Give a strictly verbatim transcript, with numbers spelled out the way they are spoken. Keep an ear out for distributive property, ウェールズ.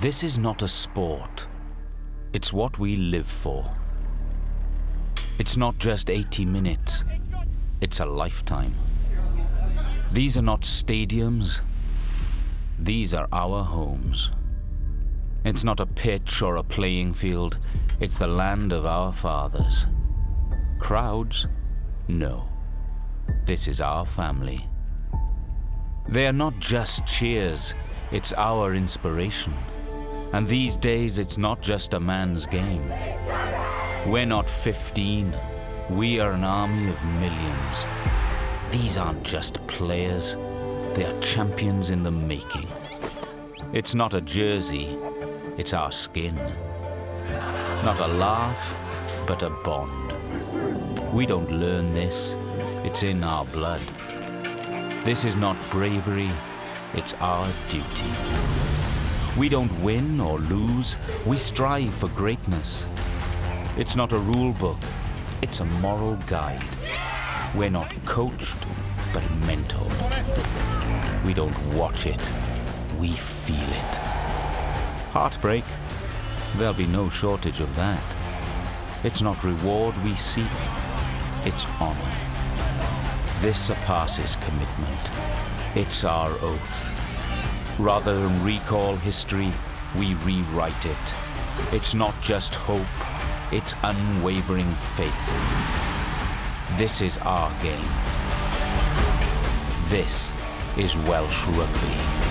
This is not a sport. It's what we live for. It's not just eighty minutes. It's a lifetime. These are not stadiums. These are our homes. It's not a pitch or a playing field. It's the land of our fathers. Crowds? No. This is our family. They are not just cheers. It's our inspiration. And these days, it's not just a man's game. We're not fifteen. We are an army of millions. These aren't just players. They are champions in the making. It's not a jersey. It's our skin. Not a laugh, but a bond. We don't learn this. It's in our blood. This is not bravery. It's our duty. We don't win or lose. We strive for greatness. It's not a rule book. It's a moral guide. We're not coached, but mentored. We don't watch it. We feel it. Heartbreak? There'll be no shortage of that. It's not reward we seek. It's honor. This surpasses commitment. It's our oath. Rather than recall history, we rewrite it. It's not just hope, it's unwavering faith. This is our game. This is Welsh rugby.